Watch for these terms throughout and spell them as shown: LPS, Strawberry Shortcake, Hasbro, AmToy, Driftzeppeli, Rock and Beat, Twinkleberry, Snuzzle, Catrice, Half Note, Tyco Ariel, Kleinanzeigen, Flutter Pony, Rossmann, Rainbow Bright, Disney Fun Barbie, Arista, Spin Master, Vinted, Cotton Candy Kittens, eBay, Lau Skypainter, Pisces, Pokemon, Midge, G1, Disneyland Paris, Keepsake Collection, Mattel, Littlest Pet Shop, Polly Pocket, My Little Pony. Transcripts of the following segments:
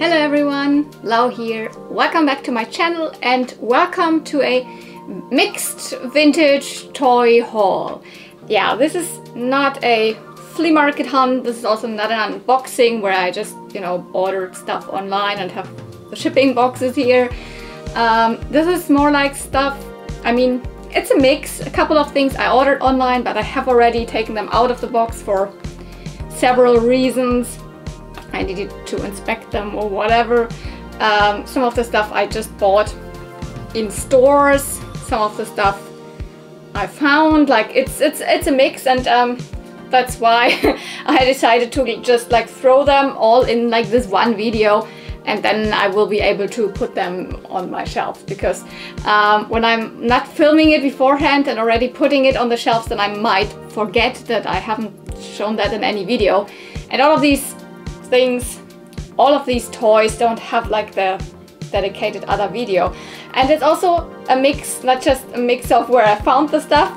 Hello everyone, Lau here. Welcome back to my channel and welcome to a mixed vintage toy haul. Yeah, this is not a flea market hunt, this is also not an unboxing where I just, you know, ordered stuff online and have the shipping boxes here. This is more like stuff, I mean, it's a mix, a couple of things I ordered online, but I have already taken them out of the box for several reasons. I needed to inspect them or whatever. Some of the stuff I just bought in stores, some of the stuff I found, like it's a mix, and that's why I decided to just like throw them all in like this one video, and then I will be able to put them on my shelf, because when I'm not filming it beforehand and already putting it on the shelves, then I might forget that I haven't shown that in any video. And all of these things, all of these toys don't have like the dedicated other video. And it's also a mix, not just a mix of where I found the stuff,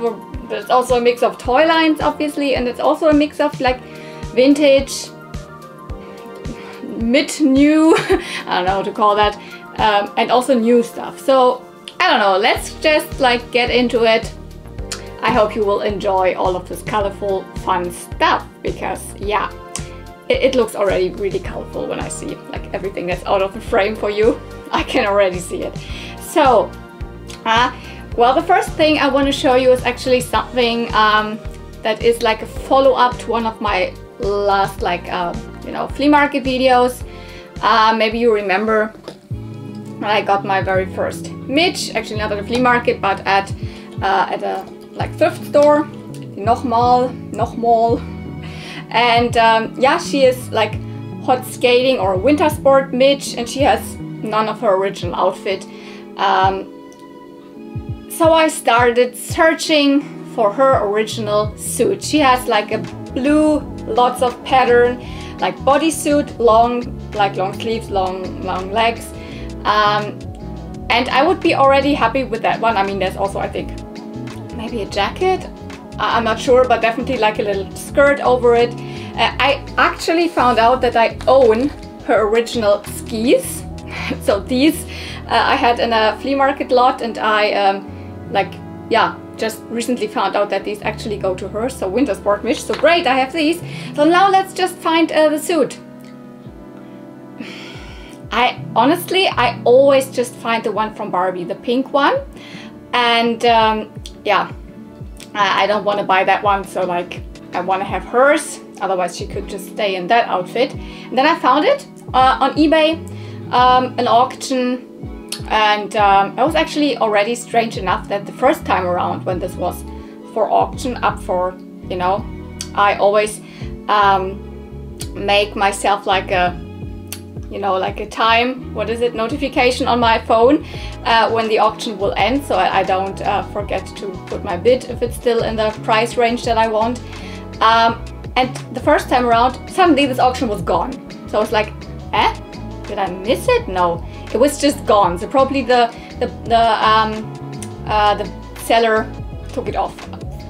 but it's also a mix of toy lines obviously, and it's also a mix of like vintage, mid-new, I don't know how to call that, and also new stuff. So I don't know, let's just like get into it. I hope you will enjoy all of this colorful fun stuff, because yeah, it looks already really colorful when I see like everything that's out of the frame for you. I can already see it. So well, the first thing I want to show you is actually something that is like a follow-up to one of my last like you know, flea market videos. Maybe you remember when I got my very first Midge, actually not at a flea market, but at a like thrift store, Nochmal, and yeah, she is like hot skating or winter sport Midge, and she has none of her original outfit. So I started searching for her original suit. She has like a blue, lots of pattern, like bodysuit, long sleeves, long legs, and I would be already happy with that one. I mean, there's also I think maybe a jacket, I'm not sure, but definitely like a little skirt over it. I actually found out that I own her original skis. So these I had in a flea market lot, and I like, yeah, just recently found out that these actually go to her. So winter sport Midge, so great, I have these. So now let's just find the suit. I always just find the one from Barbie, the pink one, and yeah, I don't want to buy that one, so like I want to have hers, otherwise she could just stay in that outfit. And then I found it on eBay, an auction, and I was actually already strange enough that the first time around when this was for auction up for, you know, I always make myself like a, you know, like a time, what is it, notification on my phone when the auction will end, so I don't forget to put my bid if it's still in the price range that I want. And the first time around suddenly this auction was gone, so I was like, eh? Did I miss it? No, it was just gone. So probably the seller took it off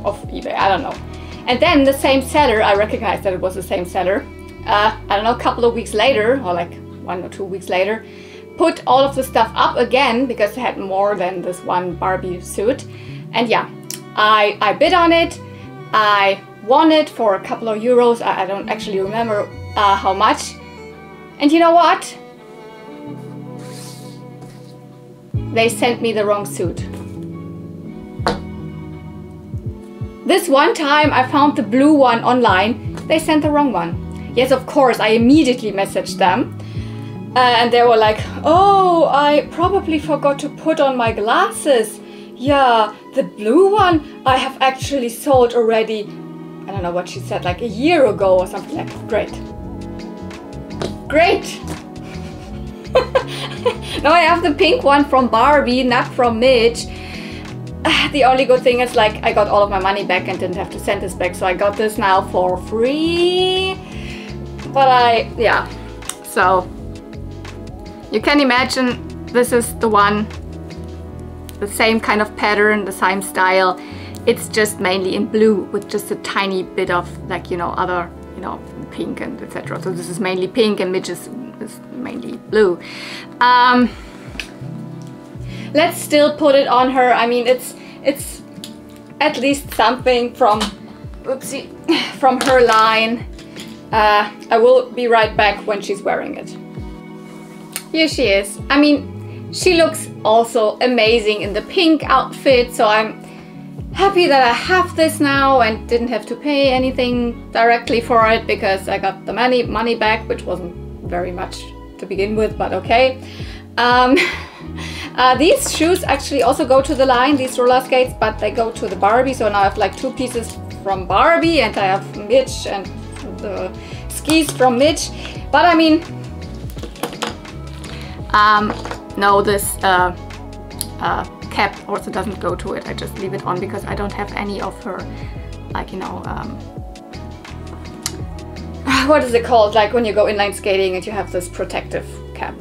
of eBay, I don't know. And then the same seller, I recognized that it was the same seller, I don't know, a couple of weeks later, or like 1 or 2 weeks later, put all of the stuff up again, because they had more than this one Barbie suit. And yeah, I bid on it, I won it for a couple of euros, I don't actually remember how much. And you know what? They sent me the wrong suit. This one time I found the blue one online, they sent the wrong one. Yes, of course, I immediately messaged them, and they were like, oh, I probably forgot to put on my glasses. Yeah, the blue one I have actually sold already, I don't know what she said, like a year ago or something. Like, great. Now I have the pink one from Barbie, not from Midge. The only good thing is like I got all of my money back and didn't have to send this back, so I got this now for free. But yeah, so you can imagine this is the one, the same kind of pattern, the same style. It's just mainly in blue with just a tiny bit of like, you know, other, you know, pink and etc. So this is mainly pink, and Midge is is mainly blue. Let's still put it on her. I mean, it's at least something from, oopsie, from her line. I will be right back when she's wearing it. Here she is. I mean, she looks also amazing in the pink outfit, so I'm happy that I have this now and didn't have to pay anything directly for it because I got the money back, which wasn't very much to begin with, but okay. These shoes actually also go to the line, these roller skates, but they go to the Barbie, so now I have like two pieces from Barbie and I have Midge and the skis from Midge. But I mean, no, this cap also doesn't go to it. I just leave it on because I don't have any of her, like, you know, what is it called, like when you go inline skating and you have this protective cap.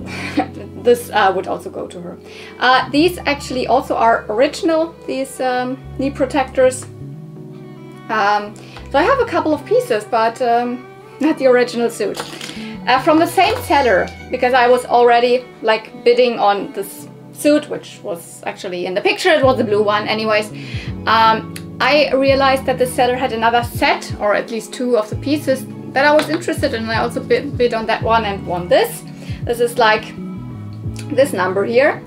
This would also go to her. These actually also are original, these knee protectors. So I have a couple of pieces, but not the original suit. From the same seller, because I was already like bidding on this suit, which was actually in the picture, it was the blue one anyways. I realized that the seller had another set, or at least two of the pieces that I was interested in, and I also bid on that one and won this. This is like this number here.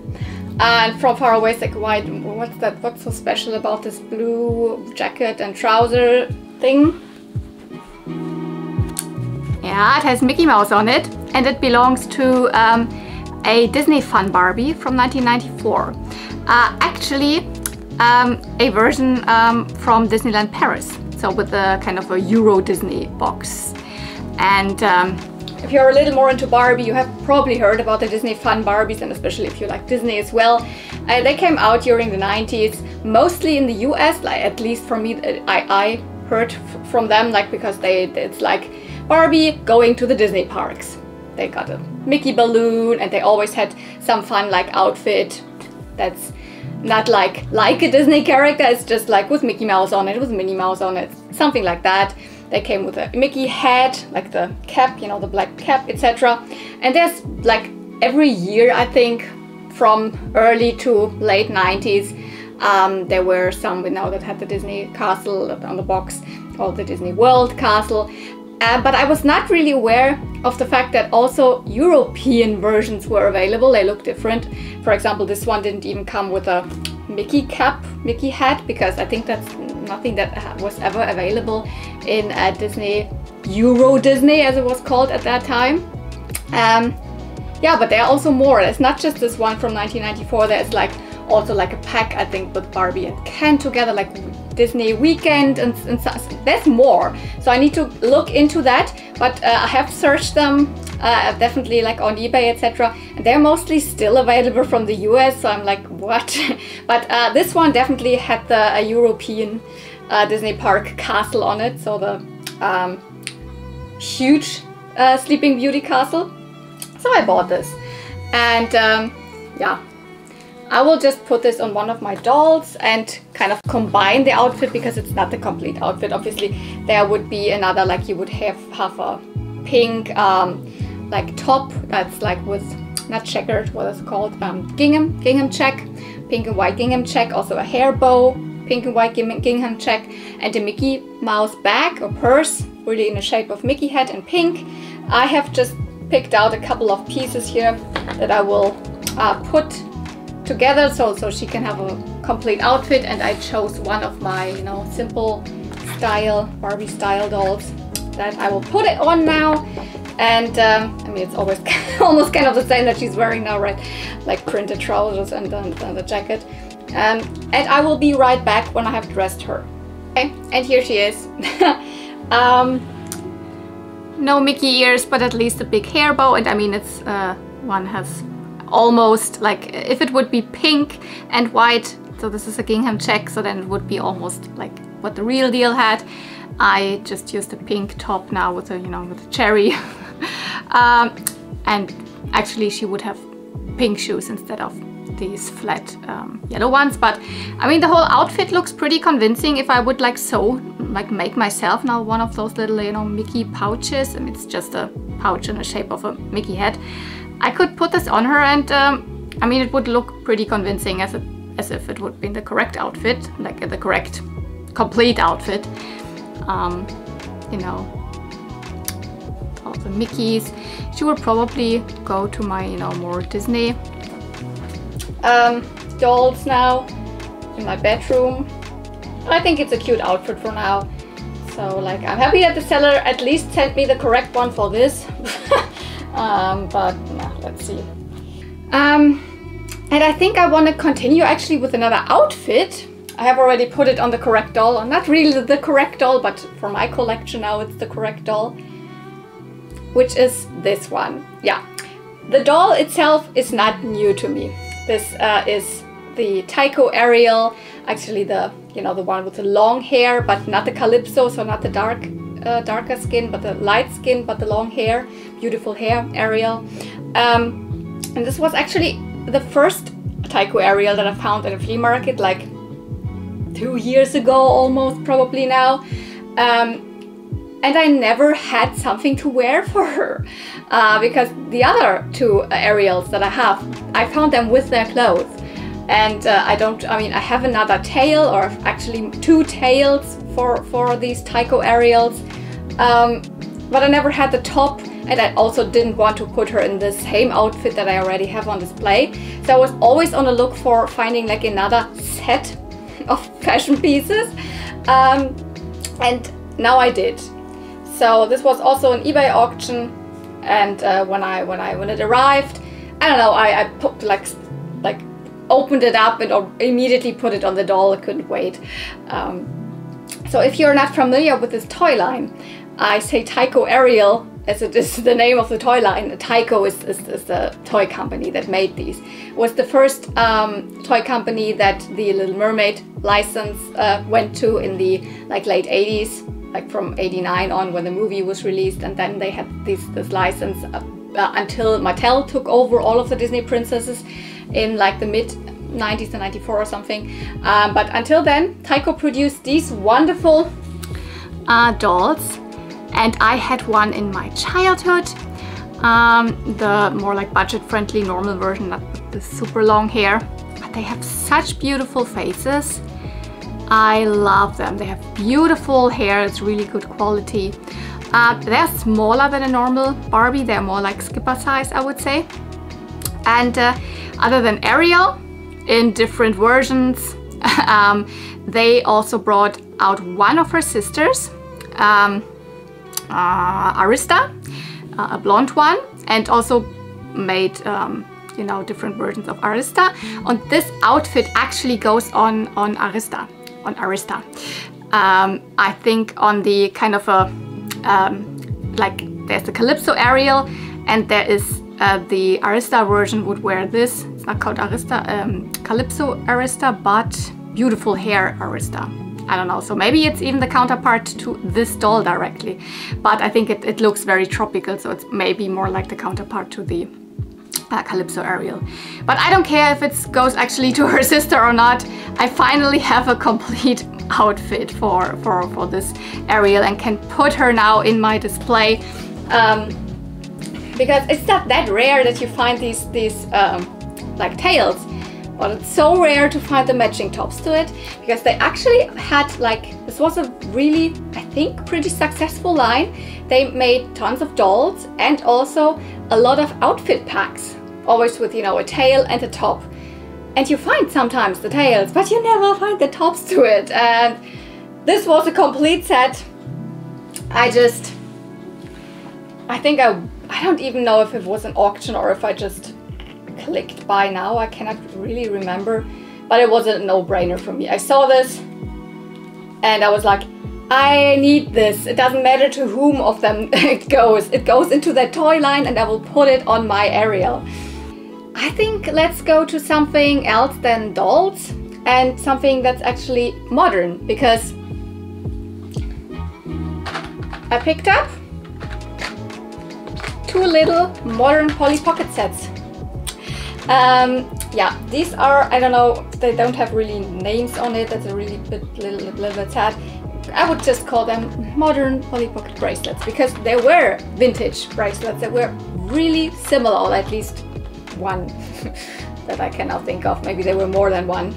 And from far away, it's like, why, what's that, what's so special about this blue jacket and trouser thing? Yeah, it has Mickey Mouse on it, and it belongs to a Disney Fun Barbie from 1994. Actually, a version from Disneyland Paris, so with a kind of a Euro Disney box. And if you're a little more into Barbie, you have probably heard about the Disney Fun Barbies, and especially if you like Disney as well. They came out during the 90s, mostly in the US, like at least for me, I heard from them, like because it's like Barbie going to the Disney parks. They got a Mickey balloon and they always had some fun like outfit that's not like a Disney character, it's just like with Mickey Mouse on it, with Minnie Mouse on it, something like that. They came with a Mickey hat, like the cap, you know, the black cap, etc. And there's like every year, I think, from early to late 90s, there were some now that had the Disney castle on the box, called the Disney World castle. But I was not really aware of the fact that also European versions were available. They look different. For example, this one didn't even come with a Mickey cap, Mickey hat, because I think that's nothing that was ever available in Disney, Euro Disney as it was called at that time. Yeah, but there are also more. It's not just this one from 1994. There's like also like a pack, I think, with Barbie and Ken together, like Disney Weekend and there's more. So I need to look into that, but I have searched them definitely like on eBay, etc. And they're mostly still available from the US, so I'm like, what? But this one definitely had the European Disney Park castle on it, so the huge Sleeping Beauty castle. So I bought this, and yeah, I will just put this on one of my dolls and kind of combine the outfit because it's not the complete outfit. Obviously, there would be another, like you would have a pink like top that's like with, not checkered, what is it called, gingham check, pink and white gingham check, also a hair bow, pink and white gingham check, and a Mickey Mouse bag or purse, really in the shape of Mickey hat and pink. I have just picked out a couple of pieces here that I will put together so she can have a complete outfit, and I chose one of my, you know, simple style Barbie style dolls that I will put it on now. And I mean, it's always almost kind of the same that she's wearing now, right, like printed trousers and the jacket. And I will be right back when I have dressed her. Okay, and here she is. No Mickey ears, but at least a big hair bow, and I mean, it's one has almost like, if it would be pink and white, so this is a gingham check, so then it would be almost like what the real deal had. I just used a pink top now with a, you know, with a cherry. And actually she would have pink shoes instead of these flat yellow ones, but I mean the whole outfit looks pretty convincing. If I would like so like make myself now one of those little, you know, Mickey pouches, and it's just a pouch in the shape of a Mickey head. I could put this on her and I mean, it would look pretty convincing as if it would be in the correct outfit, like the correct complete outfit. You know, all the Mickeys. She would probably go to my, you know, more Disney dolls now in my bedroom. But I think it's a cute outfit for now. So like, I'm happy that the seller at least sent me the correct one for this. But yeah, let's see. And I think I want to continue actually with another outfit. I have already put it on the correct doll, or not really the correct doll, but for my collection now it's the correct doll, which is this one. Yeah, the doll itself is not new to me. This is the Tyco Ariel, actually the, you know, the one with the long hair, but not the Calypso, so not the dark, darker skin, but the light skin, but the long hair, beautiful hair Ariel. And this was actually the first Tyco Ariel that I found at a flea market, like 2 years ago almost, probably now. And I never had something to wear for her, because the other two Ariels that I have, I found them with their clothes. And I have another tail, or actually two tails for these Tyco Ariels, but I never had the top, and I also didn't want to put her in the same outfit that I already have on display. So I was always on the look for finding like another set of fashion pieces, and now I did. So this was also an eBay auction, and when it arrived, I don't know, I put like opened it up and immediately put it on the doll. I couldn't wait. So if you're not familiar with this toy line, I say Tyco Ariel as it is the name of the toy line. Tyco is the toy company that made these. It was the first toy company that the Little Mermaid license went to in the like late 80s, like from 89 on when the movie was released, and then they had this license until Mattel took over all of the Disney princesses in like the mid 90s and 94 or something. But until then, Tyco produced these wonderful dolls. And I had one in my childhood, the more like budget-friendly normal version, not with the super long hair. But they have such beautiful faces. I love them. They have beautiful hair. It's really good quality. They're smaller than a normal Barbie. They're more like Skipper size, I would say. And other than Ariel, in different versions, they also brought out one of her sisters, Arista, a blonde one, and also made you know, different versions of Arista. And this outfit actually goes on Arista. I think on the kind of a like, there's the Calypso Ariel, and there is the Arista version would wear this. It's not called Arista, Calypso Arista, but beautiful hair Arista. I don't know, so maybe it's even the counterpart to this doll directly, but I think it looks very tropical, so it's maybe more like the counterpart to the Calypso Ariel. But I don't care if it goes actually to her sister or not. I finally have a complete outfit for this Ariel and can put her now in my display, because it's not that rare that you find these like tails. Well, it's so rare to find the matching tops to it, because they actually had like, this was a really, I think, pretty successful line. They made tons of dolls and also a lot of outfit packs, always with, you know, a tail and a top. And you find sometimes the tails, but you never find the tops to it. And this was a complete set. I don't even know if it was an auction or if I just clicked buy now. I cannot really remember, but it was a no-brainer for me. I saw this and I was like, I need this. It doesn't matter to whom of them it goes. It goes into that toy line and I will put it on my Ariel. I think let's go to something else than dolls and something that's actually modern, because I picked up two little modern Polly Pocket sets. Yeah, these are, I don't know, they don't have really names on it. That's a really bit, little bit sad. I would just call them modern Polly Pocket bracelets, because they were vintage bracelets that were really similar, or at least one that I cannot think of, maybe there were more than one.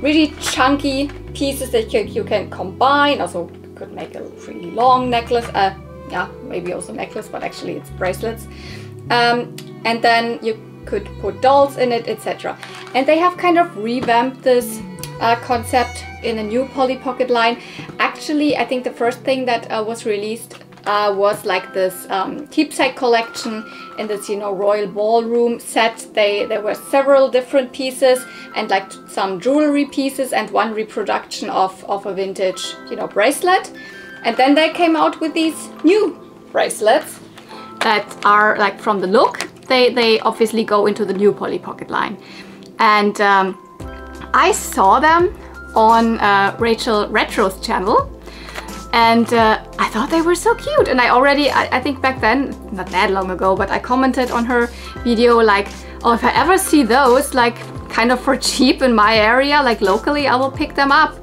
Really chunky pieces that you can combine, also could make a really long necklace, yeah, maybe also necklace, but actually it's bracelets. And then you could put dolls in it, etc. And they have kind of revamped this concept in a new Polly Pocket line. Actually, I think the first thing that was released was like this Keepsake Collection in this, you know, Royal Ballroom set. There were several different pieces and like some jewelry pieces and one reproduction of a vintage, you know, bracelet. And then they came out with these new bracelets that are like, from the look, they obviously go into the new Polly Pocket line. And I saw them on Rachel Retro's channel. And I thought they were so cute, and I already, I think back then, not that long ago, but I commented on her video like, oh, if I ever see those, like kind of for cheap in my area, like locally, I will pick them up.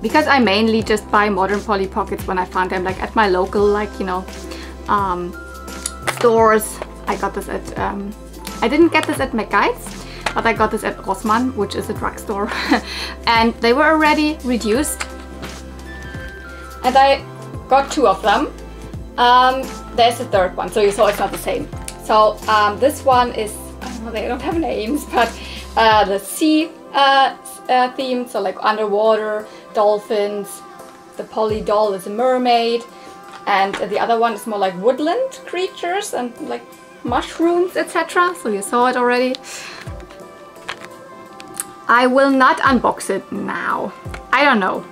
Because I mainly just buy modern Polly Pockets when I found them, like at my local, like, you know, stores. I got this at, I didn't get this at McGuide's, but I got this at Rossmann, which is a drugstore. And they were already reduced. And I got two of them. There's a third one, so you saw it's not the same. So this one is, I don't know, they don't have names, but the sea theme, so like underwater, dolphins, the Polly doll is a mermaid, and the other one is more like woodland creatures and like mushrooms, etc. So you saw it already. I will not unbox it now. I don't know.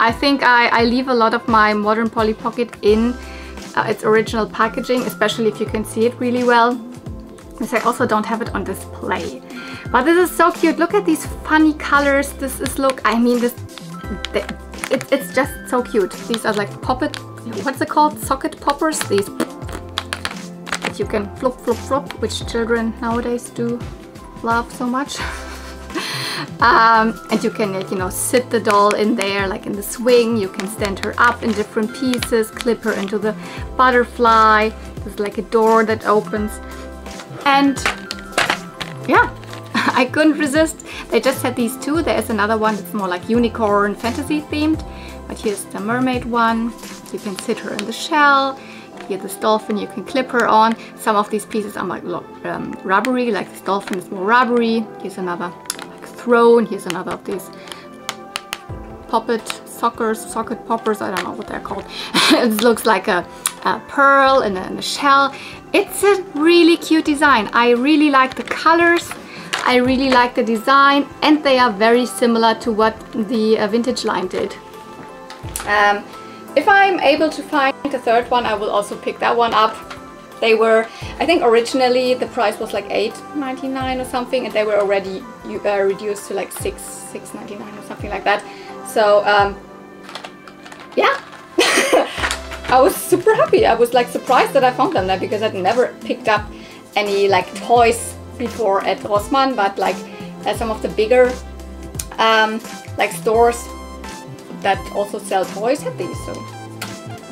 I think I leave a lot of my modern Polly Pocket in its original packaging, especially if you can see it really well, because I also don't have it on display. But this is so cute. Look at these funny colors. This is, look, I mean, it's just so cute. These are like poppet, what's it called? Socket poppers. These that you can flop, flop, flop, which children nowadays do love so much. And you can, you know, sit the doll in there, like in the swing. You can stand her up in different pieces, clip her into the butterfly. There's like a door that opens. And yeah, I couldn't resist. They just had these two. There's another one that's more like unicorn fantasy themed. But here's the mermaid one. You can sit her in the shell. Here, this dolphin, you can clip her on. Some of these pieces are like rubbery, like this dolphin is more rubbery. Here's another. Throne. Here's another of these poppet socket poppers. I don't know what they're called. It looks like a pearl in a shell. It's a really cute design. I really like the colors. I really like the design, and they are very similar to what the vintage line did. If I'm able to find the third one, I will also pick that one up. They were, I think originally the price was like $8.99 or something, and they were already reduced to like $6.99 or something like that. So yeah, I was super happy. I was like surprised that I found them there, because I'd never picked up any like toys before at Rossmann, but like at some of the bigger like stores that also sell toys had these. So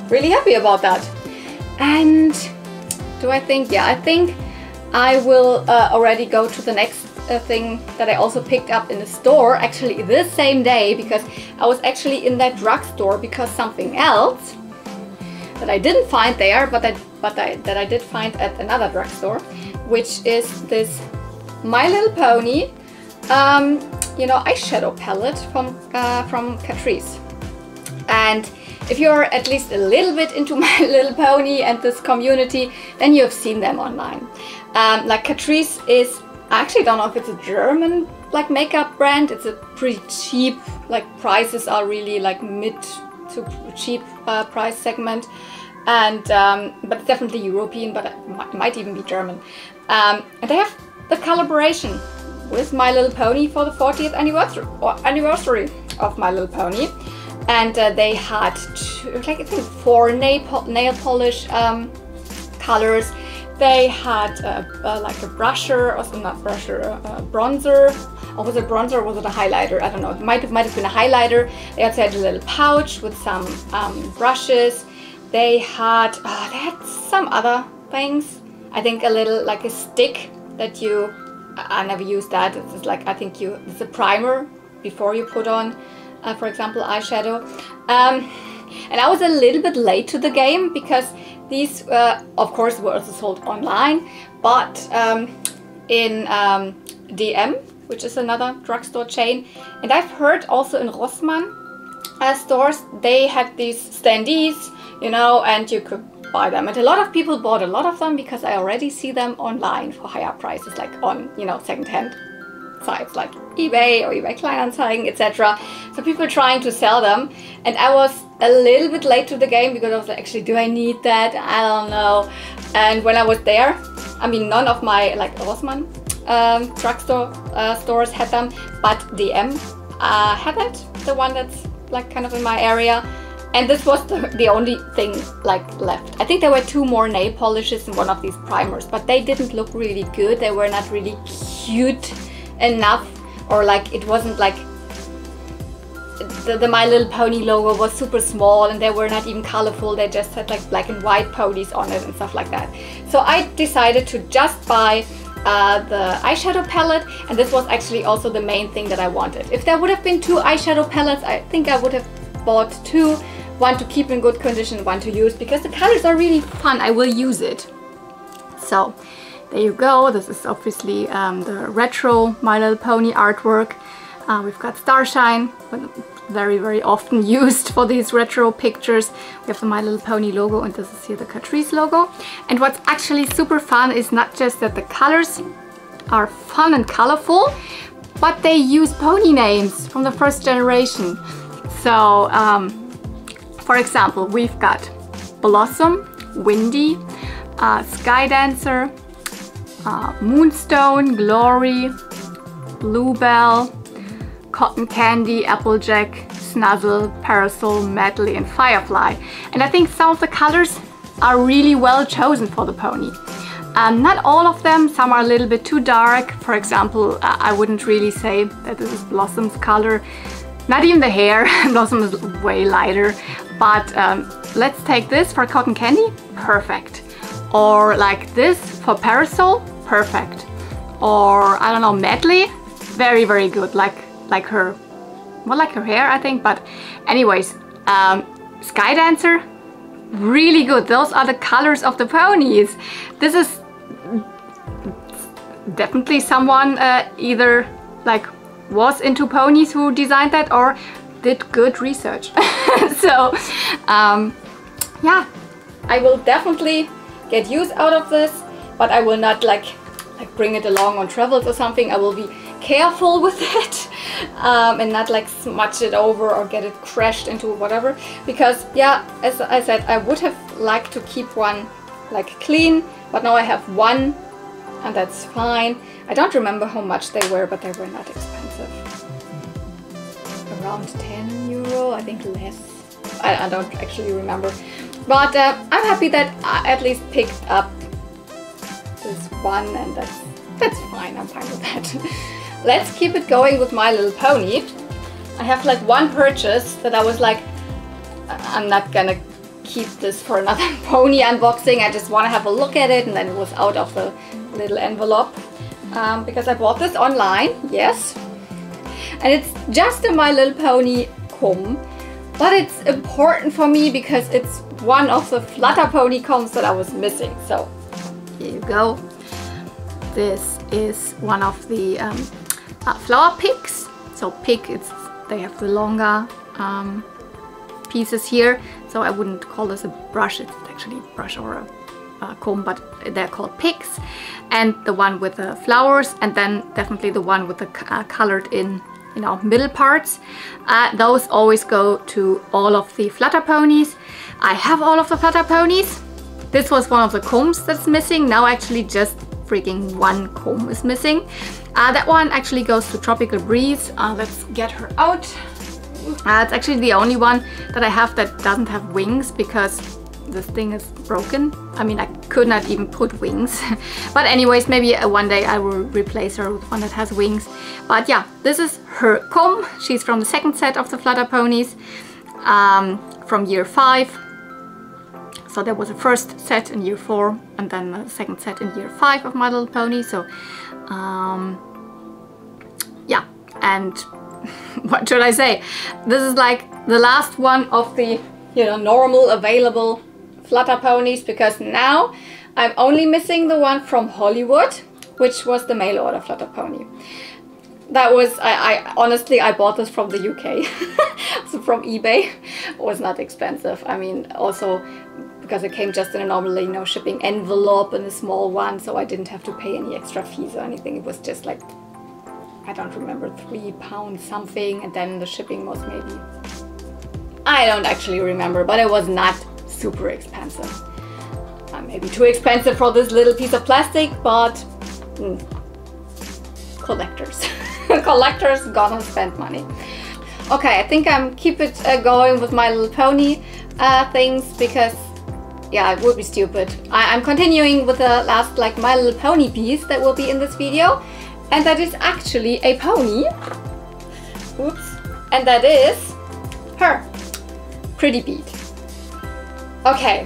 really happy about that. And do I think? Yeah, I think I will already go to the next thing that I also picked up in the store, actually this same day, because I was actually in that drugstore because something else that I didn't find there, that I did find at another drugstore, which is this My Little Pony, you know, eyeshadow palette from Catrice. And if you're at least a little bit into My Little Pony and this community, then you have seen them online. Like Catrice is, I actually don't know if it's a German like makeup brand. It's a pretty cheap, like prices are really like mid to cheap price segment, and but it's definitely European, but it might even be German. And they have the collaboration with My Little Pony for the 40th anniversary of My Little Pony. And they had like I think four nail polish colors. They had like a brusher, or not brusher, a bronzer. Or was it bronzer or was it a highlighter? I don't know. It might have been a highlighter. They also had a little pouch with some brushes. They had some other things. I think a little like a stick that you. I never used that. It's like I think you. It's a primer before you put on, for example, eyeshadow. And I was a little bit late to the game because these, of course, were also sold online, but in DM, which is another drugstore chain, and I've heard also in Rossmann stores, they had these standees, you know, and you could buy them. And a lot of people bought a lot of them because I already see them online for higher prices, like on, you know, secondhand sites like eBay or eBay Kleinanzeigen, etc. So people trying to sell them, and I was a little bit late to the game because I was like, actually, do I need that? I don't know. And when I was there, I mean, none of my like Rossmann drugstore stores had them, but DM had it, the one that's like kind of in my area. And this was the only thing like left. I think there were two more nail polishes and one of these primers, but they didn't look really good. They were not really cute enough, or like it wasn't like the My Little Pony logo was super small, and they were not even colorful. They just had like black and white ponies on it and stuff like that. So I decided to just buy the eyeshadow palette, and this was actually also the main thing that I wanted. If there would have been two eyeshadow palettes, I think I would have bought two, one to keep in good condition, one to use, because the colors are really fun. I will use it. So there you go. This is obviously the retro My Little Pony artwork. We've got Starshine, very, very often used for these retro pictures. We have the My Little Pony logo, and this is here the Catrice logo. And what's actually super fun is not just that the colors are fun and colorful, but they use pony names from the first generation. So, for example, we've got Blossom, Windy, Sky Dancer, Moonstone, Glory, Bluebell, Cotton Candy, Applejack, Snuzzle, Parasol, Medley, and Firefly. And I think some of the colors are really well chosen for the pony. Not all of them, some are a little bit too dark. For example, I wouldn't really say that this is Blossom's color. Not even the hair, Blossom is way lighter. But let's take this for Cotton Candy, perfect. Or like this for Parasol, perfect. Or I don't know, Medley, very, very good. Like her, more like her hair, I think. But anyways, Sky Dancer, really good. Those are the colors of the ponies. This is definitely someone either like was into ponies who designed that or did good research. So yeah, I will definitely get use out of this, but I will not like bring it along on travels or something. I will be careful with it and not like smudge it over or get it crashed into whatever, because yeah, as I said, I would have liked to keep one like clean, but now I have one and that's fine. I don't remember how much they were, but they were not expensive. Around 10 euro, I think, less. I don't actually remember, but I'm happy that I at least picked up this one, and that's fine. I'm fine with that. Let's keep it going with My Little Pony. I have like one purchase that I was like, I'm not gonna keep this for another pony unboxing. I just want to have a look at it, and then it was out of the little envelope because I bought this online, yes. And it's just a My Little Pony comb, but it's important for me because it's one of the Flutter Pony combs that I was missing. So here you go. This is one of the flower picks. So pick, they have the longer pieces here, so I wouldn't call this a brush. It's actually a brush or a comb, but they're called picks. And the one with the flowers, and then definitely the one with the colored in, you know, middle parts, those always go to all of the Flutter Ponies. I have all of the Flutter Ponies. This was one of the combs that's missing. Now actually just freaking one comb is missing. That one actually goes to Tropical Breeze. Let's get her out. It's actually the only one that I have that doesn't have wings, because this thing is broken. I mean, I could not even put wings. But anyways, maybe one day I will replace her with one that has wings. But yeah, this is her Pom. She's from the second set of the Flutter Ponies, from year 5. So there was a first set in year 4 and then the second set in year 5 of My Little Pony. So yeah, and what should I say? This is like the last one of the, you know, normal available Flutter Ponies, because now I'm only missing the one from Hollywood, which was the mail order Flutter Pony. That was, I honestly, I bought this from the UK, so from eBay. It was not expensive. I mean, also because it came just in a normal, you know, shipping envelope and a small one, so I didn't have to pay any extra fees or anything. It was just like, I don't remember, £3 something, and then the shipping was maybe, I don't actually remember, but it was not super expensive. Maybe too expensive for this little piece of plastic, but collectors. Collectors gonna spend money. Okay, I think I'm keep it going with My Little Pony things, because yeah, it would be stupid. I'm continuing with the last like My Little Pony piece that will be in this video, and that is actually a pony. Oops. And that is her, Pretty Beat. Okay,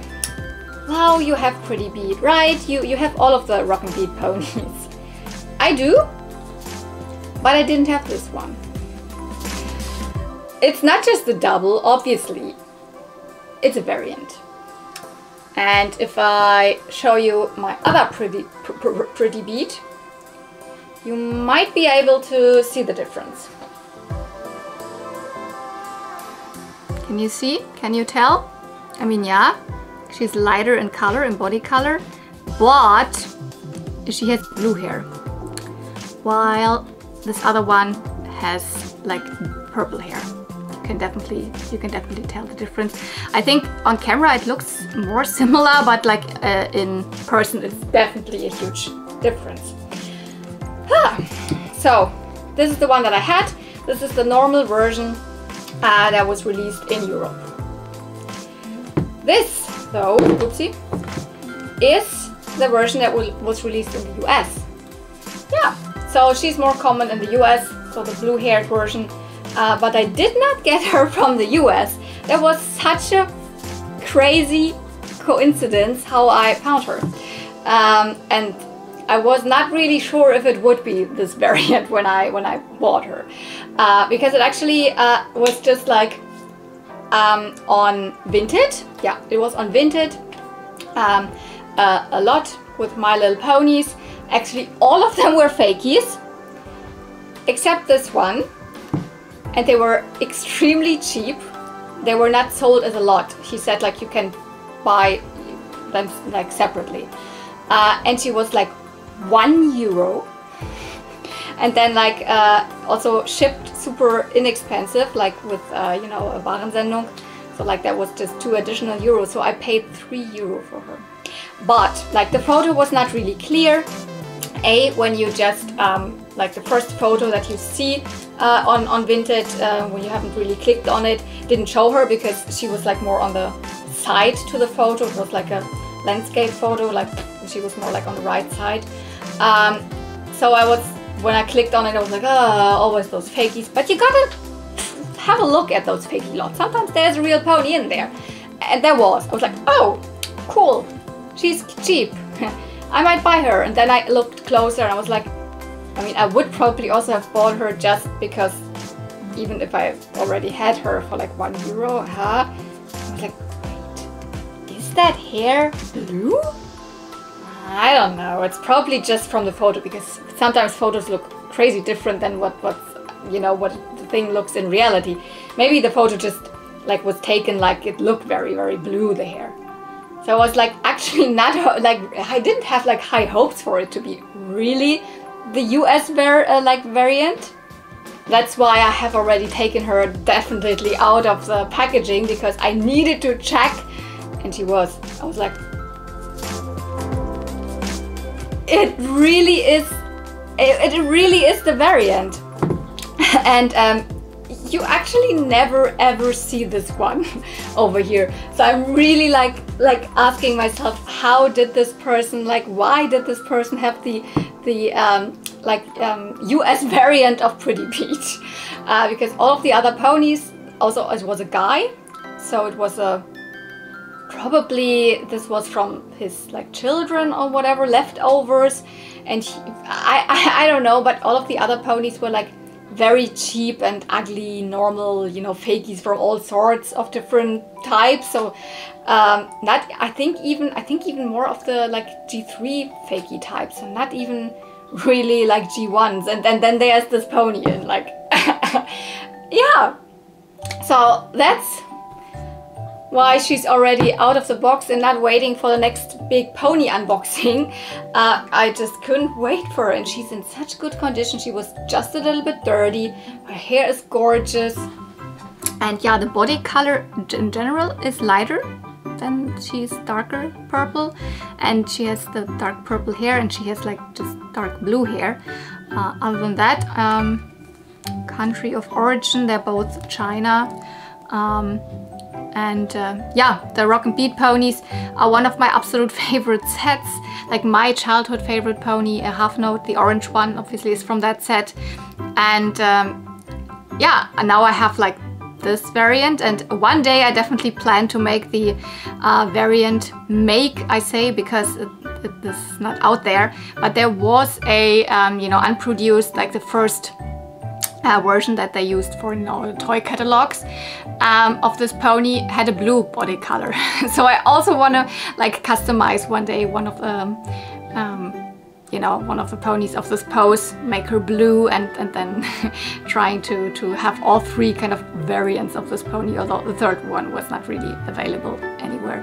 wow, you have Pretty Beat, right? You have all of the Rock and Beat ponies. I do, but I didn't have this one. It's not just the double, obviously. It's a variant. And if I show you my other Pretty Beat, you might be able to see the difference. Can you see? Can you tell? I mean, yeah, she's lighter in color, in body color, but she has blue hair, while this other one has like purple hair. You can definitely tell the difference. I think on camera it looks more similar, but like in person it's definitely a huge difference. So this is the one that I had. This is the normal version that was released in Europe. This, though, oopsie, is the version that was released in the US. Yeah, so she's more common in the US, so the blue-haired version. But I did not get her from the US. That was such a crazy coincidence how I found her. And I was not really sure if it would be this variant when I bought her, because it actually was just like on Vinted. Yeah, it was on Vinted a lot with My Little Ponies. Actually, all of them were fakies except this one, and they were extremely cheap. They were not sold as a lot. He said like you can buy them like separately, and she was like €1, and then like also shipped super inexpensive, like with you know, a Warensendung, so like that was just €2 additional. So I paid €3 for her, but like the photo was not really clear. A, when you just like the first photo that you see on Vinted, when you haven't really clicked on it, didn't show her because she was like more on the side to the photo. It was like a landscape photo, like she was more like on the right side. So I was, when I clicked on it, I was like, oh, always those fakies. But you gotta have a look at those fakie lots. Sometimes there's a real pony in there. And there was. I was like, oh, cool. She's cheap. I might buy her. And then I looked closer and I was like, I mean, I would probably also have bought her just because, even if I already had her for like €1, huh? I was like, wait, is that hair blue? I don't know, it's probably just from the photo, because sometimes photos look crazy different than what you know, what the thing looks in reality. Maybe the photo just like was taken, like it looked very, very blue, the hair. So I was like actually not, like I didn't have like high hopes for it to be really the US like variant. That's why I have already taken her definitely out of the packaging, because I needed to check, and she was, I was like, it really is the variant. And You actually never ever see this one over here. So I'm really like asking myself, how did this person, why did this person have the US variant of Pretty Beat? Because all of the other ponies, also it was a guy, so it was a, probably this was from his children or whatever, leftovers, and he, I don't know, but all of the other ponies were very cheap and ugly, normal, fakies from all sorts of different types. So not, I think even more of the G3 fakie types, and not even really G1s. And then there's this pony, and yeah. So that's why she's already out of the box and not waiting for the next big pony unboxing. I just couldn't wait for her, and she's in such good condition. She was just a little bit dirty. Her hair is gorgeous, and yeah, the body color in general is lighter, then she's darker purple, and she has the dark purple hair, and she has just dark blue hair. Other than that, country of origin, they're both China. Yeah, the Rock and Beat ponies are one of my absolute favorite sets. My childhood favorite pony, a Half Note, the orange one, obviously is from that set. And yeah, and now I have this variant, and one day I definitely plan to make the variant because this is not out there. But there was a, unproduced, the first version that they used for toy catalogs of this pony had a blue body color. So I also want to customize one day one of one of the ponies of this pose, make her blue, and then trying to have all three kind of variants of this pony, although the third one was not really available anywhere.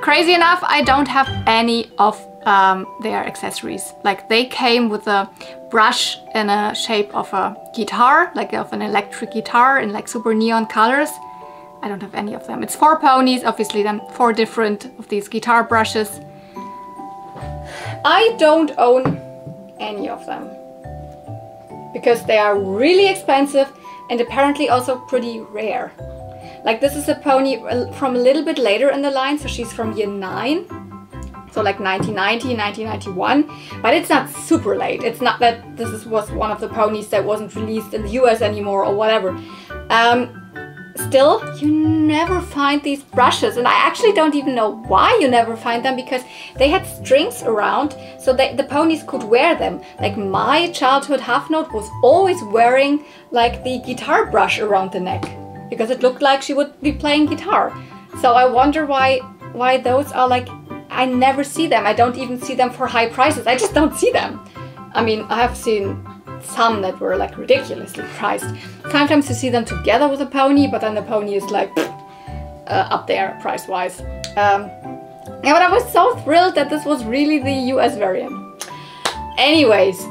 Crazy enough, I don't have any of their accessories. They came with a brush in a shape of a guitar, of an electric guitar, in super neon colors. I don't have any of them. It's 4 ponies, obviously, then 4 different of these guitar brushes. I don't own any of them because they are really expensive and apparently also pretty rare. This is a pony from a little bit later in the line, so she's from year 9. So 1990, 1991, but it's not super late. It's not that this was one of the ponies that wasn't released in the US anymore or whatever. Still, you never find these brushes, and I actually don't even know why you never find them, because they had strings around, so the ponies could wear them. My childhood Half Note was always wearing the guitar brush around the neck, because it looked like she would be playing guitar. So I wonder why those are I never see them. I don't even see them for high prices. I just don't see them. I mean, I have seen some that were ridiculously priced. Sometimes you see them together with a pony, but then the pony is up there price-wise. Yeah, but I was so thrilled that this was really the US variant. Anyways,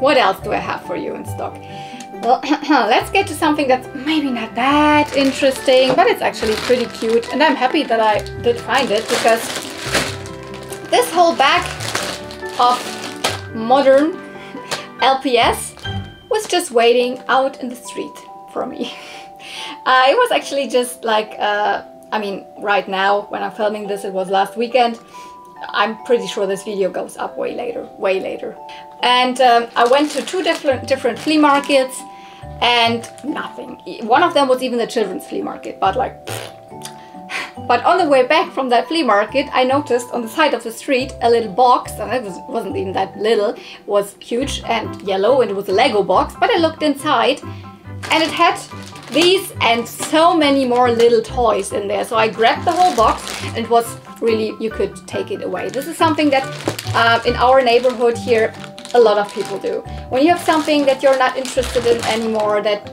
what else do I have for you in stock? Well, let's get to something that's maybe not that interesting, but it's actually pretty cute, and I'm happy that I did find it, because this whole bag of modern LPS was just waiting out in the street for me. It was actually just I mean, right now when I'm filming this, it was last weekend. I'm pretty sure this video goes up way later, And I went to 2 different flea markets, and nothing. One of them was even the children's flea market, but But on the way back from that flea market, I noticed on the side of the street a little box, and it wasn't even that little, it was huge and yellow, and it was a Lego box, but I looked inside, and it had these and so many more little toys in there. So I grabbed the whole box, and it was really, you could take it away. This is something that in our neighborhood here, a lot of people do. When you have something that you're not interested in anymore, that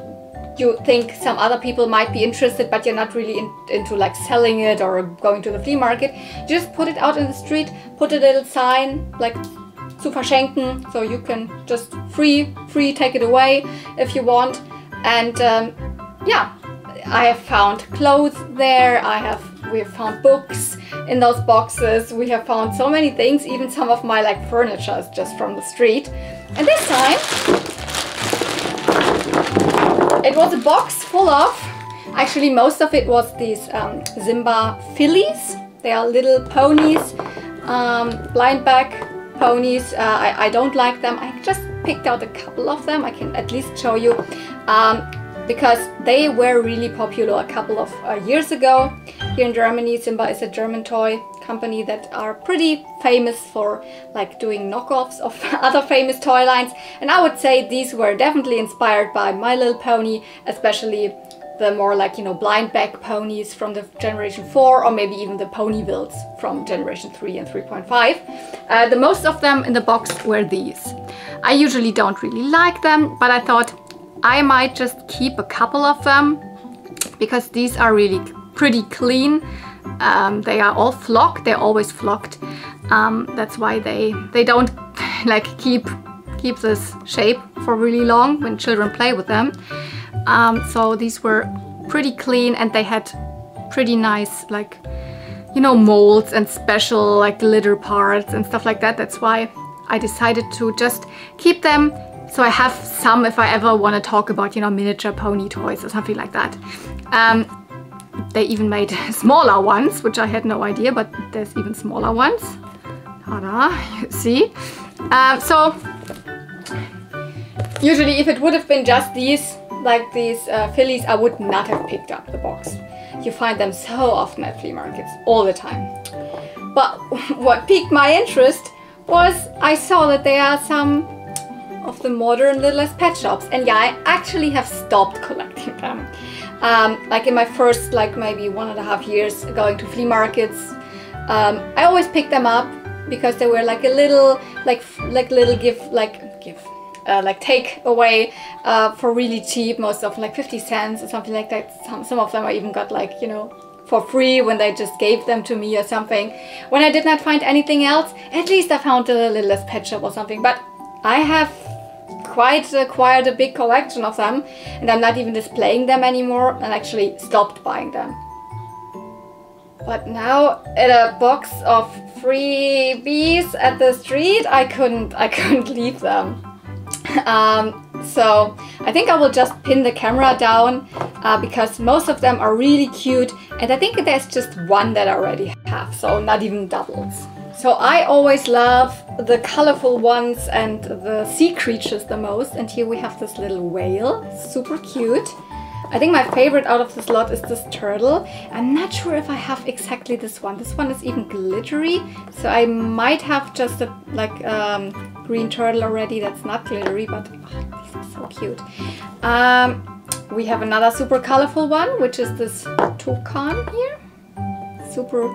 you think some other people might be interested, but you're not really into selling it or going to the flea market, you just put it out in the street, put a little sign zu verschenken, so you can just free take it away if you want. And yeah, I have found clothes there, we have found books in those boxes, we have found so many things, even some of my furniture is just from the street. And this time It was a box full of, actually most of it was these Simba Fillies. They are little ponies, lineback ponies. I don't like them. I just picked out a couple of them. I can at least show you because they were really popular a couple of years ago. Here in Germany, Simba is a German toy company that are pretty famous for like doing knockoffs of other famous toy lines, and I would say these were definitely inspired by My Little Pony, especially the more like, you know, blindback ponies from the generation 4 or maybe even the ponyvilles from generation 3 and 3.5. The most of them in the box were these. I usually don't really like them, but I thought I might just keep a couple of them because these are really pretty clean. They are all flocked, they're always flocked. That's why they don't like keep this shape for really long when children play with them. So these were pretty clean and they had pretty nice, like, you know, molds and special like glitter parts and stuff like that. That's why I decided to just keep them, so I have some if I ever want to talk about, you know, miniature pony toys or something like that. They even made smaller ones, which I had no idea, but there's even smaller ones. Ta-da, you see? So usually if it would have been just these, like these fillies, I would not have picked up the box. You find them so often at flea markets, all the time. But what piqued my interest was I saw that there are some of the modern Littlest Pet Shops, and yeah, I actually have stopped collecting them. Like in my first, like maybe 1.5 years going to flea markets, I always picked them up because they were like a little, like take away for really cheap, most of like 50 cents or something like that. Some of them I even got like, you know, for free when they just gave them to me or something. When I did not find anything else, at least I found a Littlest Pet Shop or something. But I have quite acquired a big collection of them, and I'm not even displaying them anymore, and actually stopped buying them. But now at a box of freebies at the street, I couldn't leave them. So I think I will just pin the camera down because most of them are really cute, and I think there's just one that I already have, so not even doubles. So I always love the colorful ones and the sea creatures the most, and here we have this little whale, super cute. I think my favorite out of this lot is this turtle. I'm not sure if I have exactly this one. This one is even glittery, so I might have just a like green turtle already that's not glittery, but oh, these are so cute. We have another super colorful one, which is this toucan here. Super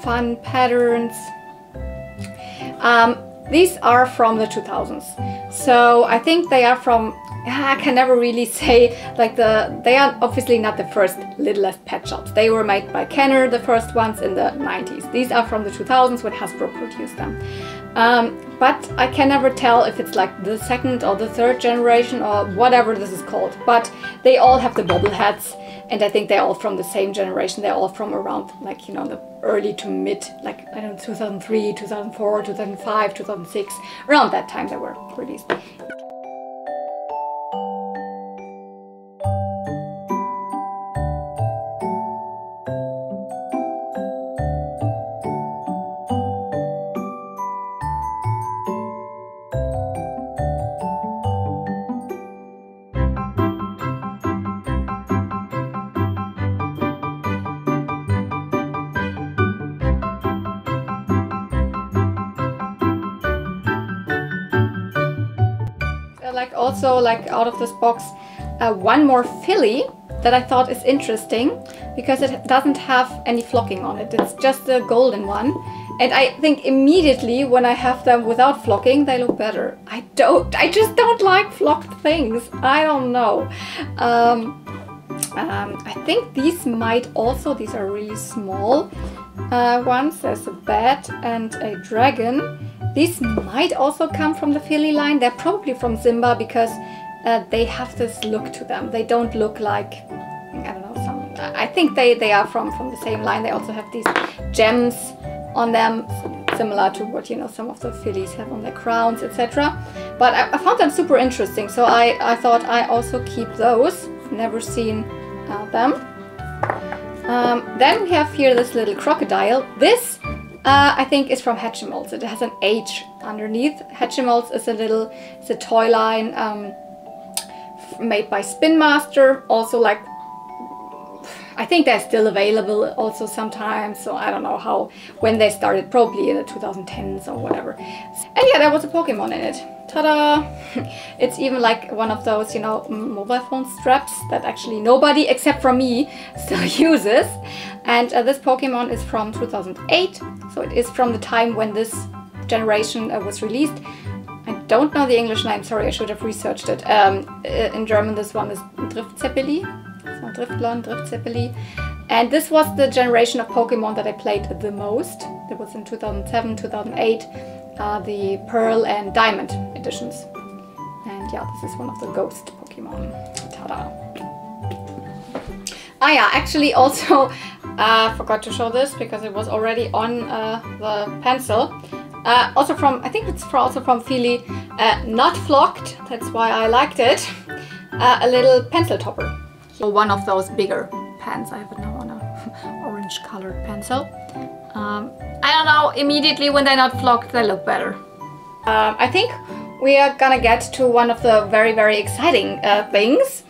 fun patterns. These are from the 2000s, so I think they are from, I can never really say, like they are obviously not the first Littlest Pet Shops. They were made by Kenner, the first ones in the 90s. These are from the 2000s when Hasbro produced them. But I can never tell if it's like the second or the third generation or whatever this is called. But they all have the bobbleheads, and I think they're all from the same generation. They're all from around, like, you know, the early to mid, like, I don't know, 2003, 2004, 2005, 2006. Around that time they were released. Like also like out of this box one more filly that I thought is interesting because it doesn't have any flocking on it. It's just the golden one, and I think immediately when I have them without flocking they look better. I just don't like flocked things. I don't know. I think these might also, these are really small ones. There's a bat and a dragon. These might also come from the filly line. They're probably from Simba because they have this look to them. They don't look like, I don't know, some, I think they are from the same line. They also have these gems on them, similar to what, you know, some of the fillies have on their crowns, etc. But I found them super interesting, so I thought I also keep those. never seen them. Then we have here this little crocodile. This I think is from Hatchimals. It has an H underneath. Hatchimals is a toy line made by Spin Master. Also, like, I think they're still available also sometimes, so I don't know how, when they started, probably in the 2010s or whatever. And yeah, there was a Pokemon in it. Ta-da! It's even like one of those, you know, mobile phone straps that actually nobody except for me still uses. And this Pokemon is from 2008, so it is from the time when this generation was released. I don't know the English name, sorry, I should have researched it. In German this one is Driftzeppeli. Driftzeppeli. And this was the generation of Pokemon that I played the most. That was in 2007, 2008, the Pearl and Diamond editions. And yeah, this is one of the ghost Pokemon. Ta-da! Ah yeah, actually also forgot to show this because it was already on the pencil. Also from, I think it's also from Fili, not flocked, that's why I liked it, a little pencil topper. One of those bigger pens. I have it now on an orange colored pencil. I don't know, immediately when they're not flocked they look better. I think we are gonna get to one of the very, very exciting things,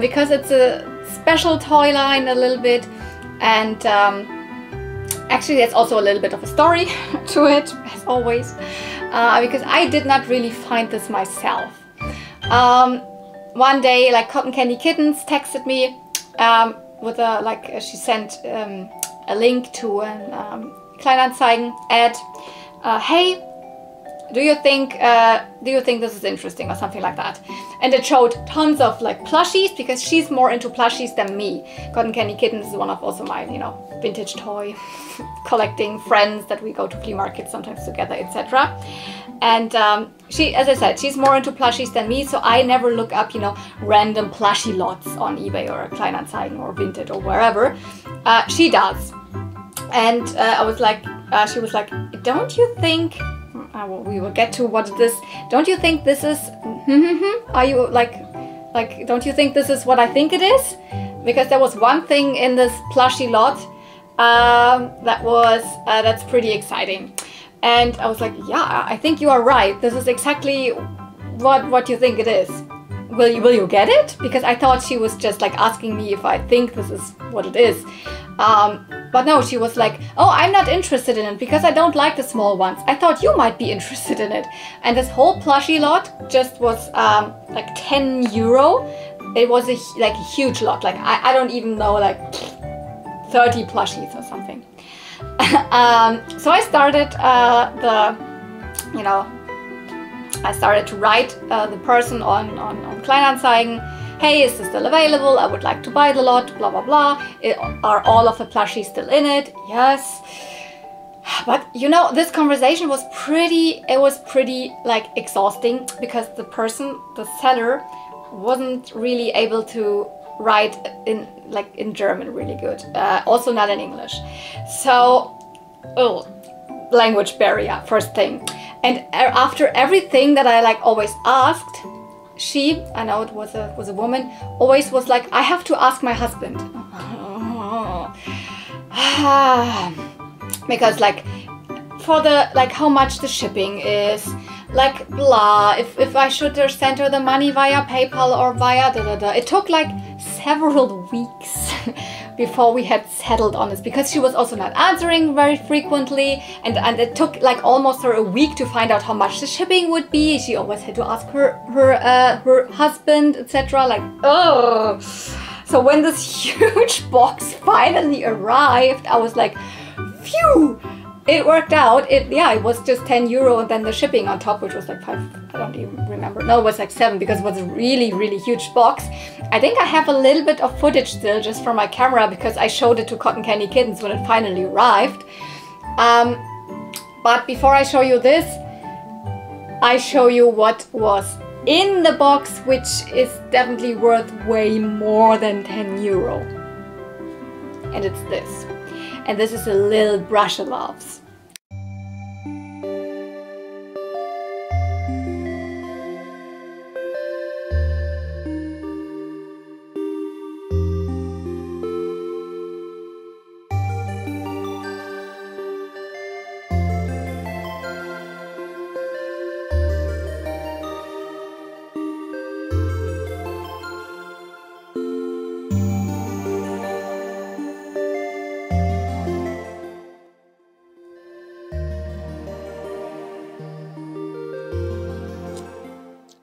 because it's a special toy line a little bit, and actually there's also a little bit of a story to it, as always, because I did not really find this myself. One day, like, Cotton Candy Kittens texted me with a, like, she sent a link to an Kleinanzeigen ad. Hey, do you think this is interesting, or something like that? And it showed tons of, like, plushies, because she's more into plushies than me. Cotton Candy Kittens is one of also my, you know, vintage toy collecting friends that we go to flea markets sometimes together, etc. And she, as I said, she's more into plushies than me, so I never look up, you know, random plushie lots on eBay or Kleinanzeigen or Vinted or wherever. She does. And I was like, she was like, don't you think, we will get to what this, don't you think this is, are you like, don't you think this is what I think it is? Because there was one thing in this plushie lot that was, that's pretty exciting. And I was like, yeah, I think you are right. This is exactly what you think it is. Will you get it? Because I thought she was just like asking me if I think this is what it is. But no, she was like, oh, I'm not interested in it because I don't like the small ones. I thought you might be interested in it. And this whole plushie lot just was like 10 euro. It was a huge lot. Like, I don't even know, like 30 plushies or something. So I started to write the person on Kleinanzeigen, hey, is this still available? I would like to buy the lot, blah, blah, blah. Are all of the plushies still in it? Yes. But, you know, this conversation was pretty, like, exhausting, because the person, the seller, wasn't really able to write in German really good, also not in English, so language barrier, first thing. And after everything that I, like, always asked, she, I know it was a woman, always was like, I have to ask my husband. Because, like, for the, like, how much the shipping is, like, blah, if I should send her the money via PayPal or via da da da. It took like several weeks before we had settled on this, because she was also not answering very frequently, and it took like almost her a week to find out how much the shipping would be. She always had to ask her husband, etc. Like, oh. So when this huge box finally arrived, I was like, phew! It worked out. It was just 10 euro and then the shipping on top, which was like 5, I don't even remember. No, it was like 7, because it was a really, really huge box. I think I have a little bit of footage still just from my camera, because I showed it to Cotton Candy Kittens when it finally arrived. But before I show you this, I show you what was in the box, which is definitely worth way more than 10 euro. And it's this. And this is a little Brush-a-Loves.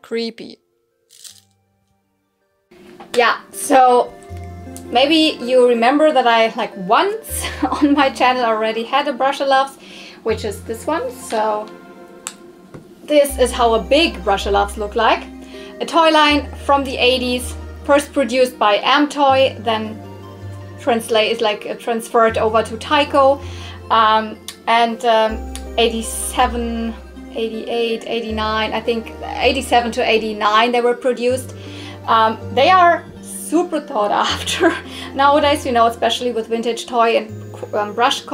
creepy. Yeah, so maybe you remember that I like once on my channel already had a Brush-a-Loves, which is this one. So this is how a big Brush-a-Loves look like. A toy line from the 80s, first produced by AmToy, then transferred over to Tyco, and 87, 88, 89, I think 87 to 89 they were produced. They are super thought after nowadays, you know, especially with vintage toy and plush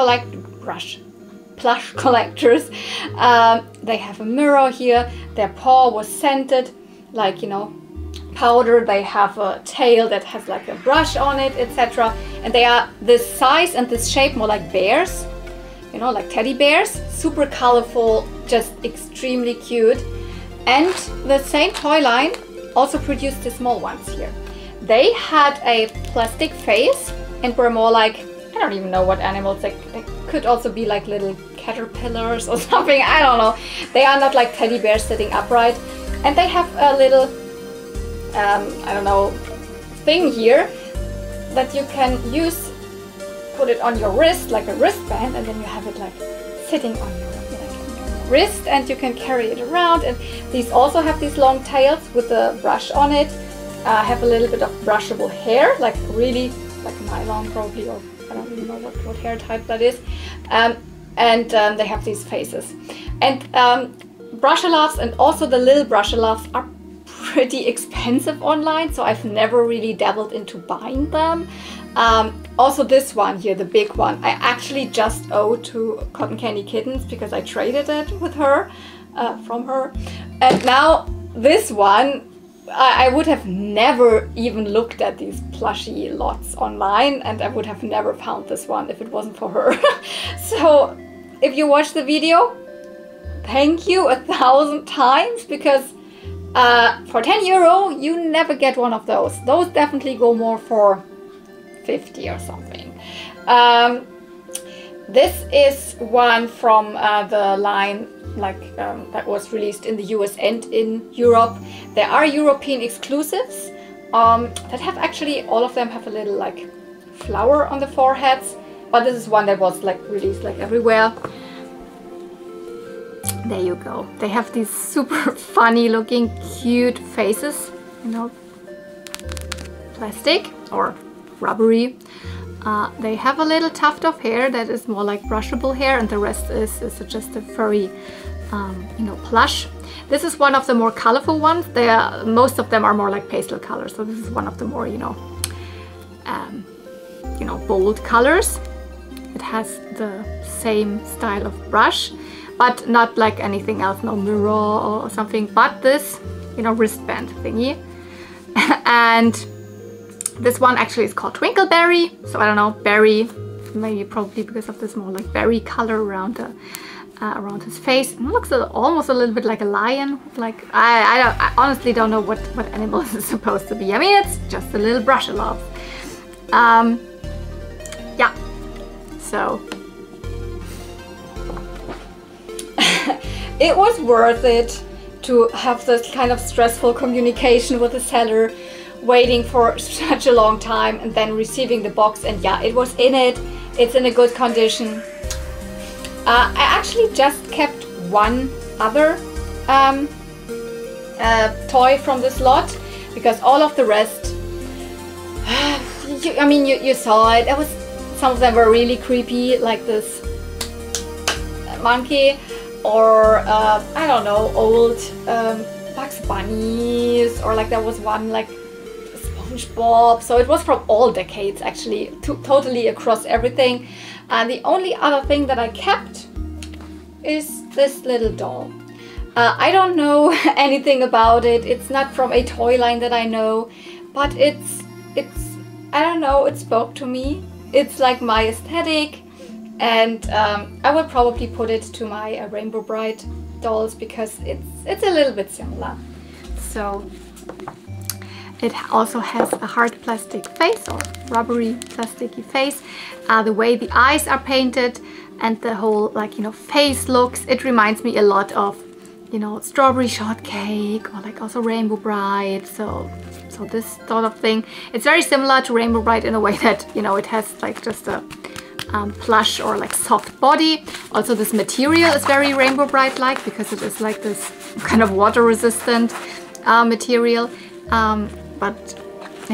collectors. They have a mirror here, their paw was scented, like, you know, powder, they have a tail that has like a brush on it, etc. And they are this size and this shape more like bears, you know, like teddy bears. Super colorful, just extremely cute. And the same toy line also produced the small ones here. They had a plastic face and were more like, I don't even know what animals, they could also be like little caterpillars or something, I don't know. They are not like teddy bears sitting upright. And they have a little, I don't know, thing here that you can use, put it on your wrist, like a wristband, and then you have it like sitting on your wrist and you can carry it around. And these also have these long tails with a brush on it, have a little bit of brushable hair, like really like nylon probably, or I don't even know what hair type that is. They have these faces. And Brush-a-Loves and also the little Brush-a-Loves are pretty expensive online, so I've never really dabbled into buying them. Also this one here, the big one, I actually just owe to Cotton Candy Kittens because I traded it with her, from her. And now this one, I would have never even looked at these plushy lots online, and I would have never found this one if it wasn't for her. So if you watch the video, thank you 1,000 times, because for 10 euro you never get one of those. Those definitely go more for 50 or something. This is one from the line like that was released in the US and in Europe. There are European exclusives that have actually, all of them have a little like flower on the foreheads, but this is one that was like released like everywhere. There you go. They have these super funny looking cute faces, you know, plastic or rubbery. They have a little tuft of hair that is more like brushable hair, and the rest is just a furry, you know, plush. This is one of the more colorful ones. They are, most of them are more like pastel colors, so this is one of the more, you know, bold colors. It has the same style of brush, but not like anything else, no mirror or something, but this, you know, wristband thingy. And this one actually is called Twinkleberry, so I don't know, berry, maybe probably because of this more like berry color around his face. It looks almost a little bit like a lion, like I honestly don't know what animal this is supposed to be. I mean, it's just a little Brush-a-Loves. Yeah, so it was worth it to have this kind of stressful communication with the seller, waiting for such a long time and then receiving the box. And yeah, it was in it, it's in a good condition. I actually just kept one other toy from this lot, because all of the rest, I mean, you saw it. It was, some of them were really creepy, like this monkey, or I don't know, old Bugs Bunnies, or like there was one like SpongeBob. So it was from all decades actually, totally across everything. And the only other thing that I kept is this little doll. I don't know anything about it. It's not from a toy line that I know, but it's I don't know, it spoke to me. It's like my aesthetic. And I will probably put it to my Rainbow Bright dolls, because it's a little bit similar. So it also has a hard plastic face, or rubbery plasticky face. The way the eyes are painted and the whole, like, you know, face looks, it reminds me a lot of you know, Strawberry Shortcake or like also Rainbow Bright. So this sort of thing. It's very similar to Rainbow Bright in a way that, you know, it has like just a plush or like soft body. Also this material is very Rainbow Bright like because it is like this kind of water resistant material. And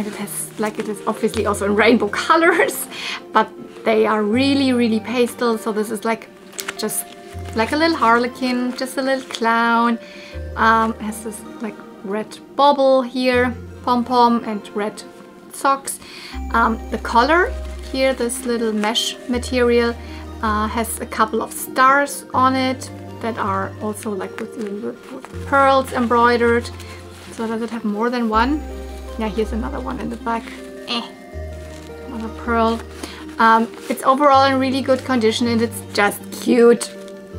it has, like, it is obviously also in rainbow colors, but they are really, really pastel. So this is like just like a little harlequin, just a little clown. It has this like red bobble here, pom-pom, and red socks. The collar here, this little mesh material, has a couple of stars on it that are also like with pearls embroidered. So does it have more than one? Yeah, here's another one in the back. Another pearl. It's overall in really good condition and it's just cute.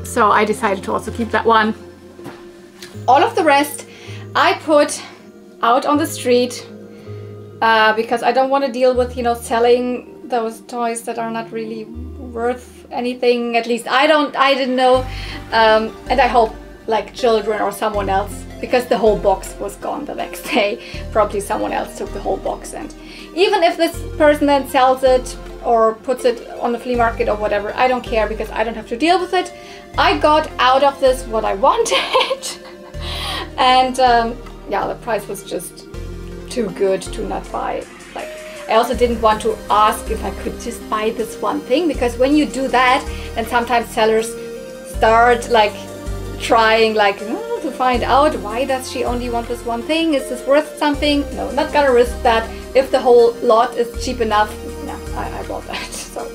So I decided to also keep that one. All of the rest I put out on the street because I don't want to deal with, you know, selling those toys that are not really worth anything. At least I didn't know. And I hope like children or someone else, because the whole box was gone the next day. Probably someone else took the whole box, and even if this person then sells it or puts it on the flea market or whatever, I don't care because I don't have to deal with it. I got out of this what I wanted. And yeah, the price was just too good to not buy. Like, I also didn't want to ask if I could just buy this one thing, because when you do that, then sometimes sellers start like trying like to find out, why does she only want this one thing? Is this worth something? No, not gonna risk that. If the whole lot is cheap enough, no, I bought that. So,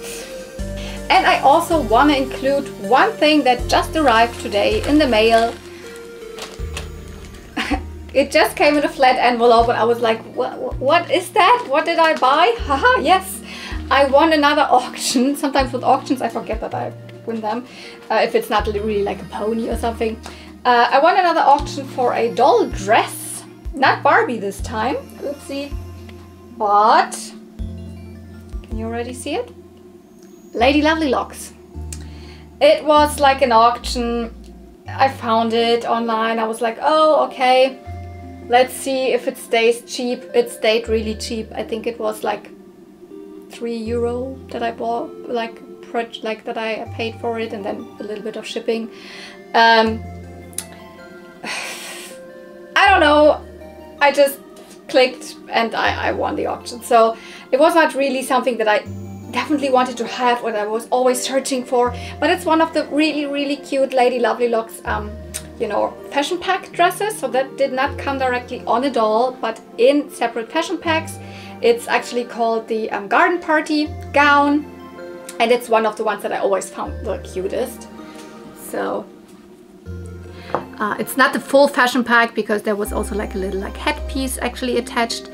and I also want to include one thing that just arrived today in the mail. It just came in a flat envelope and I was like, what is that? What did I buy? Haha, yes, I won another auction. Sometimes with auctions I forget that I win them, if it's not really like a pony or something. I won another auction for a doll dress, not Barbie this time. Let's see, but can you already see it? Lady Lovelylocks. It was like an auction. I found it online. I was like, oh, okay, let's see if it stays cheap. It stayed really cheap. I think it was like €3 that I bought, like that I paid for it, and then a little bit of shipping. I don't know, I just clicked and I won the auction. So it was not really something that I definitely wanted to have or that I was always searching for, but it's one of the really, really cute Lady Lovelylocks you know, fashion pack dresses. So that did not come directly on a doll, but in separate fashion packs. It's actually called the Garden Party gown, and it's one of the ones that I always found the cutest. So it's not the full fashion pack because there was also like a little like headpiece actually attached.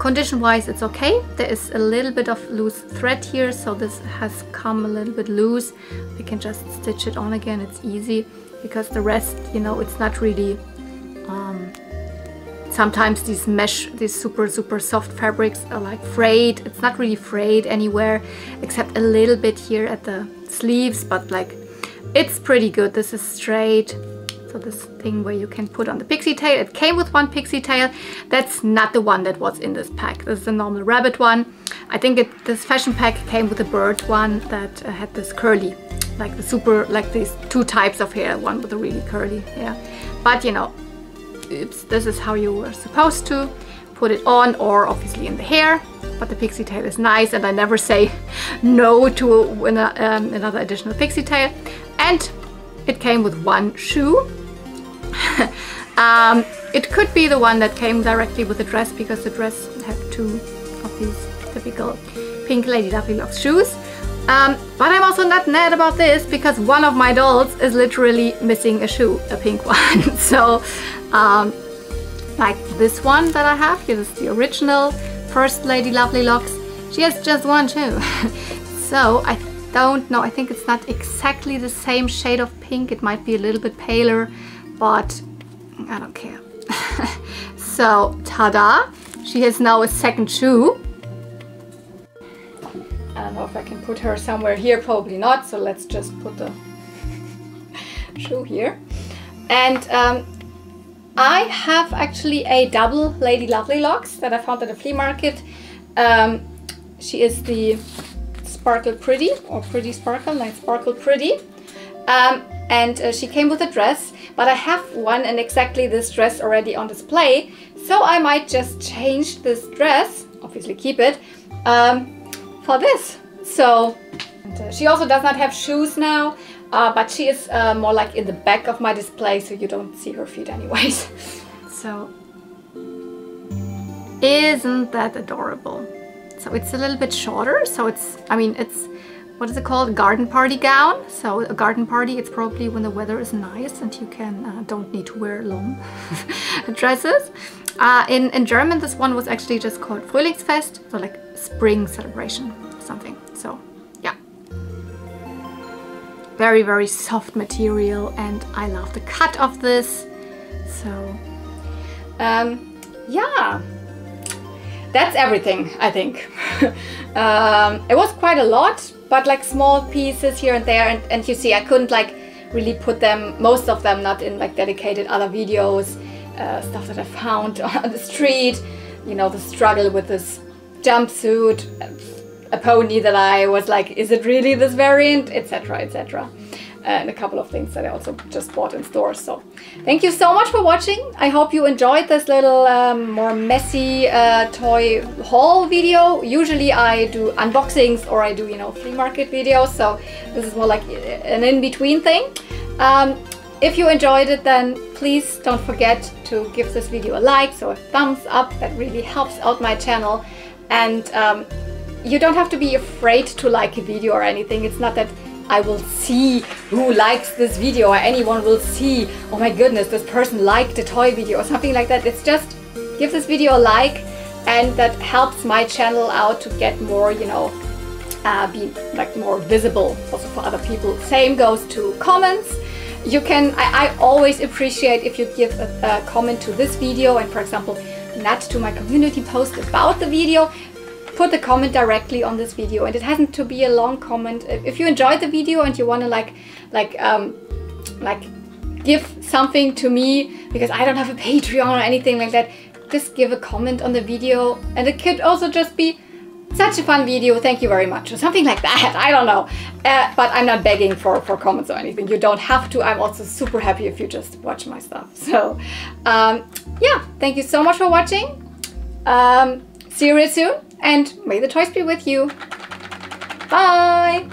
Condition wise it's okay. There is a little bit of loose thread here, so this has come a little bit loose. We can just stitch it on again, it's easy, because the rest, you know, it's not really sometimes these mesh, these super soft fabrics are like frayed. It's not really frayed anywhere except a little bit here at the sleeves, but like it's pretty good. This is straight. So this thing where you can put on the pixie tail. It came with one pixie tail. That's not the one that was in this pack. This is the normal rabbit one. I think this fashion pack came with a bird one that had this curly, like the super, like these two types of hair, one with the really curly hair. But you know, oops, this is how you were supposed to put it on, or obviously in the hair. But the pixie tail is nice, and I never say no to another additional pixie tail. And it came with one shoe. It could be the one that came directly with the dress, because the dress had two of these typical pink Lady Lovelylocks shoes. But I'm also not mad about this, because one of my dolls is literally missing a shoe, a pink one. So like this one that I have here, this is the original first Lady Lovelylocks. She has just one shoe. So I don't know, I think it's not exactly the same shade of pink. It might be a little bit paler, but I don't care. So ta-da, she has now a second shoe. I don't know if I can put her somewhere here, probably not. So let's just put the shoe here. And I have actually a double Lady Lovelylocks that I found at a flea market. She is the Sparkle Pretty, or Pretty Sparkle, like Sparkle Pretty. And she came with a dress, but I have one and exactly this dress already on display, so I might just change this dress, obviously keep it, for this. So she also does not have shoes now, but she is more like in the back of my display, so you don't see her feet anyways. So isn't that adorable? So it's a little bit shorter, so it's, I mean, it's, what is it called? Garden party gown. So a garden party, it's probably when the weather is nice and you can don't need to wear long dresses. In German, this one was actually just called Frühlingsfest, so like spring celebration or something. So yeah, very, very soft material, and I love the cut of this. So yeah. That's everything, I think. It was quite a lot, but like small pieces here and there, and you see I couldn't like really put them, most of them, not in like dedicated other videos, stuff that I found on the street, you know, the struggle with this jumpsuit, a pony that I was like, is it really this variant, etc, etc. And a couple of things that I also just bought in stores. So thank you so much for watching. I hope you enjoyed this little more messy toy haul video. Usually I do unboxings or I do, you know, flea market videos, so this is more like an in-between thing. If you enjoyed it, then please don't forget to give this video a like, so a thumbs up, that really helps out my channel. And you don't have to be afraid to like a video or anything. It's not that I will see who likes this video, or anyone will see, oh my goodness, this person liked a toy video or something like that. It's just give this video a like, and that helps my channel out to get more, you know, be like more visible also for other people. Same goes to comments. You can, I always appreciate if you give a comment to this video, and for example, not to my community post about the video. Put a comment directly on this video, and it hasn't to be a long comment. If you enjoyed the video and you want to like give something to me, because I don't have a Patreon or anything like that, just give a comment on the video, and it could also just be such a fun video, thank you very much, or something like that. I don't know, but I'm not begging for comments or anything. You don't have to. I'm also super happy if you just watch my stuff. So yeah, thank you so much for watching. See you real soon. And may the toys be with you. Bye!